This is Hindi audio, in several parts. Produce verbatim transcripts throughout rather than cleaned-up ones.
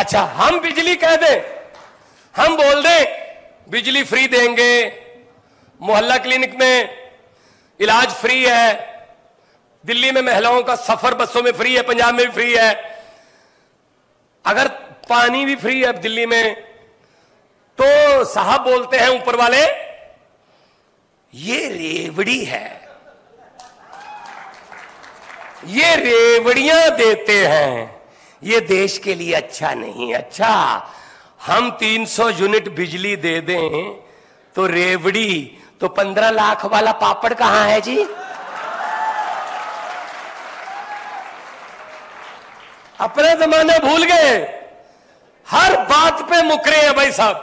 अच्छा हम बिजली कह दें, हम बोल दें बिजली फ्री देंगे, मोहल्ला क्लिनिक में इलाज फ्री है, दिल्ली में महिलाओं का सफर बसों में फ्री है, पंजाब में भी फ्री है, अगर पानी भी फ्री है दिल्ली में, तो साहब बोलते हैं ऊपर वाले ये रेवड़ी है, ये रेवड़ियां देते हैं, ये देश के लिए अच्छा नहीं। अच्छा हम तीन सौ यूनिट बिजली दे दें तो रेवड़ी, तो पंद्रह लाख वाला पापड़ कहां है जी? अपना जमाना भूल गए, हर बात पे मुकरे हैं भाई साहब,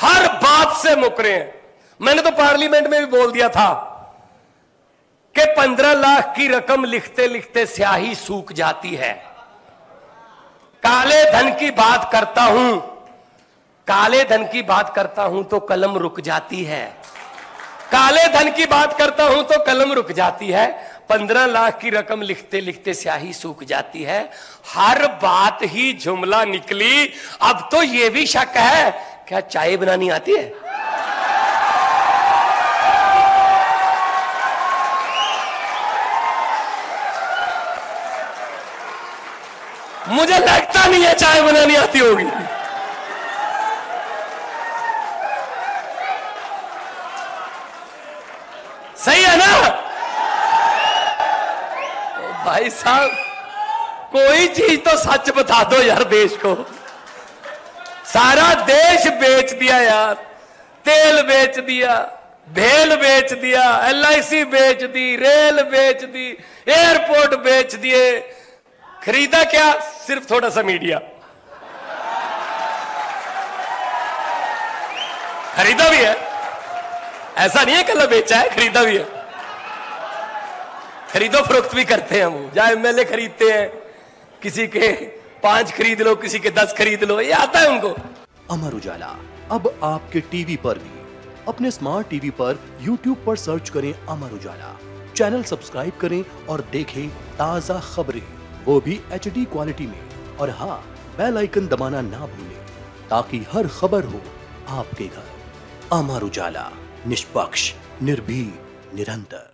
हर बात से मुकरे हैं। मैंने तो पार्लियामेंट में भी बोल दिया था कि पंद्रह लाख की रकम लिखते लिखते स्याही सूख जाती है, काले धन की बात करता हूं, काले धन की बात करता हूं तो कलम रुक जाती है, काले धन की बात करता हूं तो कलम रुक जाती है, पंद्रह लाख की रकम लिखते लिखते स्याही सूख जाती है, हर बात ही जुमला निकली। अब तो ये भी शक है क्या चाय बनानी आती है? मुझे लगता नहीं है चाय बनानी आती होगी। सही है ना भाई साहब? कोई चीज तो सच बता दो यार, देश को सारा देश बेच दिया यार, तेल बेच दिया, भेल बेच दिया, एल आई सी बेच दी, रेल बेच दी, एयरपोर्ट बेच दिए, खरीदा क्या? सिर्फ थोड़ा सा मीडिया खरीदा भी है, ऐसा नहीं है कल बेचा है, खरीदा भी है, खरीदो फरोख्त भी करते हैं वो, जहां एम एल ए खरीदते हैं, किसी के पांच खरीद लो, किसी के दस खरीद लो, ये आता है उनको। अमर उजाला अब आपके टीवी पर भी, अपने स्मार्ट टीवी पर यूट्यूब पर सर्च करें अमर उजाला, चैनल सब्सक्राइब करें और देखें ताजा खबरें, वो भी एच डी क्वालिटी में, और हाँ बेल आइकन दबाना ना भूलें ताकि हर खबर हो आपके घर। अमर उजाला, निष्पक्ष, निर्भीक, निरंतर।